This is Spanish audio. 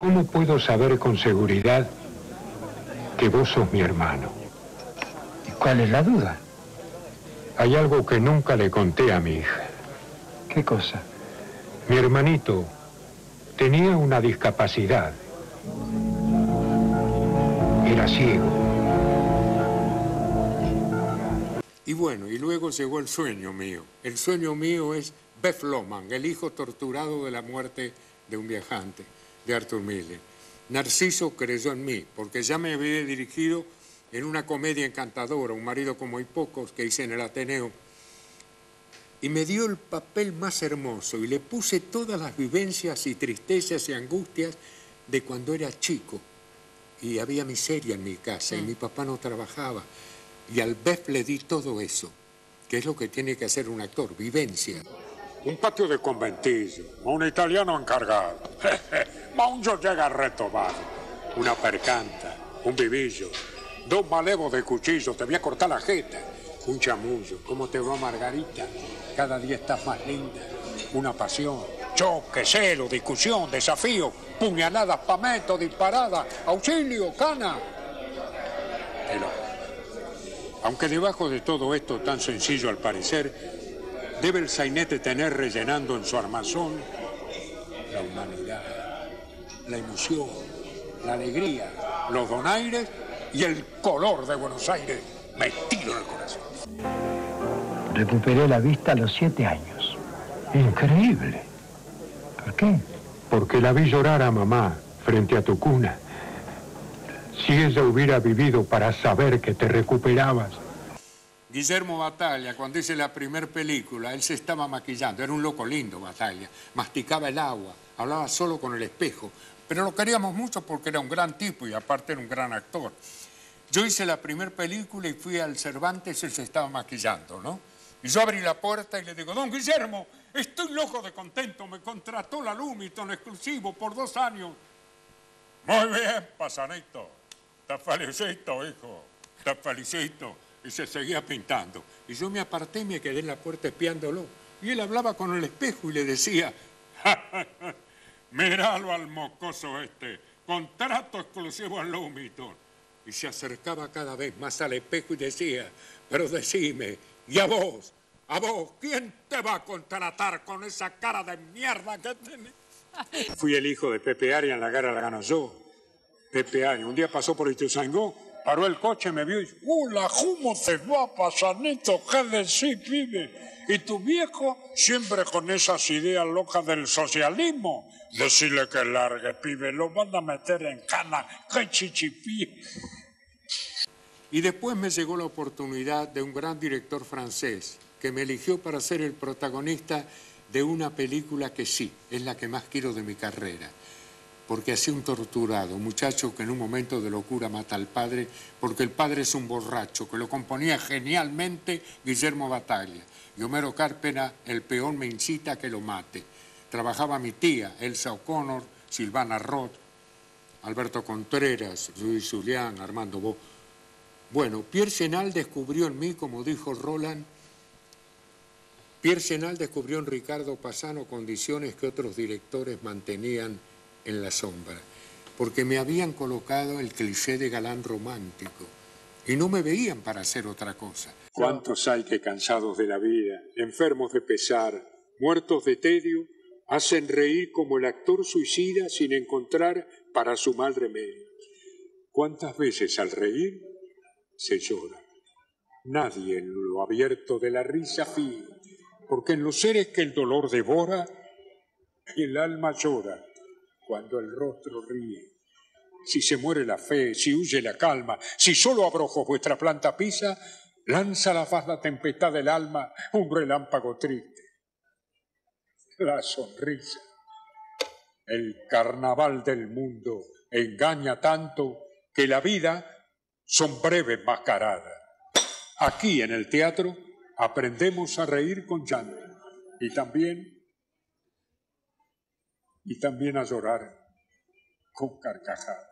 ¿Cómo puedo saber con seguridad que vos sos mi hermano? ¿Y cuál es la duda? Hay algo que nunca le conté a mi hija. ¿Qué cosa? Mi hermanito tenía una discapacidad. Era ciego. Y bueno, y luego llegó el sueño mío. El sueño mío es Beth Loman, el hijo torturado de la muerte de un viajante, de Arthur Miller. Narciso creyó en mí, porque ya me había dirigido en una comedia encantadora, Un marido como hay pocos, que hice en el Ateneo. Y me dio el papel más hermoso y le puse todas las vivencias y tristezas y angustias de cuando era chico. Y había miseria en mi casa y mi papá no trabajaba. Y al Beth le di todo eso, que es lo que tiene que hacer un actor, vivencia. Un patio de conventillo, a un italiano encargado, ma un yo llega retomado, una percanta, un vivillo, dos malevos de cuchillo, te voy a cortar la jeta, un chamullo, ¿cómo te va Margarita? Cada día estás más linda, una pasión, choque, celo, discusión, desafío, puñaladas, pamento, disparadas, auxilio, cana. Aunque debajo de todo esto tan sencillo al parecer, debe el sainete tener rellenando en su armazón la humanidad, la emoción, la alegría, los donaires y el color de Buenos Aires metido en el corazón. Recuperé la vista a los 7 años. Increíble. ¿Por qué? Porque la vi llorar a mamá frente a tu cuna. Si ella hubiera vivido para saber que te recuperabas. Guillermo Battaglia, cuando hice la primera película, él se estaba maquillando. Era un loco lindo, Battaglia. Masticaba el agua, hablaba solo con el espejo. Pero lo queríamos mucho porque era un gran tipo y aparte era un gran actor. Yo hice la primera película y fui al Cervantes, él se estaba maquillando, ¿no? Y yo abrí la puerta y le digo, don Guillermo, estoy loco de contento, me contrató la Lumiton exclusivo por 2 años. Muy bien, Pasanito, te felicito, hijo, te felicito. Y se seguía pintando. Y yo me aparté y me quedé en la puerta espiándolo. Y él hablaba con el espejo y le decía, ja, ja, ja, miralo al mocoso este, contrato exclusivo al Lumiton. Y se acercaba cada vez más al espejo y decía, pero decime, y a vos, ¿quién te va a contratar con esa cara de mierda que tenés? Fui el hijo de Pepe Arias, en la guerra la ganó yo. Pepe Arias, un día pasó por Ituzaingó, paró el coche, me vio y dijo, hola, ¿cómo te va, Pasanito? ¿Qué decís, pibe? Y tu viejo, siempre con esas ideas locas del socialismo, decirle que largue, pibe, lo van a meter en cana, qué chichipí. Y después me llegó la oportunidad de un gran director francés que me eligió para ser el protagonista de una película que sí, es la que más quiero de mi carrera. Porque hacía un torturado, un muchacho que en un momento de locura mata al padre, porque el padre es un borracho, que lo componía genialmente Guillermo Battaglia. Y Homero Cárpena, el peón, me incita a que lo mate. Trabajaba mi tía, Elsa O'Connor, Silvana Roth, Alberto Contreras, Luis Julián, Armando Bo. Bueno, Pierre Sénal descubrió en mí, como dijo Roland, Pierre Sénal descubrió en Ricardo Pasano condiciones que otros directores mantenían en la sombra, porque me habían colocado el cliché de galán romántico y no me veían para hacer otra cosa. ¿Cuántos hay que cansados de la vida, enfermos de pesar, muertos de tedio, hacen reír como el actor suicida sin encontrar para su mal remedio? ¿Cuántas veces al reír se llora? Nadie en lo abierto de la risa fía, porque en los seres que el dolor devora, el alma llora. Cuando el rostro ríe, si se muere la fe, si huye la calma, si solo abrojos vuestra planta pisa, lanza a la faz la tempestad del alma un relámpago triste. La sonrisa, el carnaval del mundo, engaña tanto que la vida son breves mascaradas. Aquí en el teatro aprendemos a reír con llanto y también a llorar con carcajadas.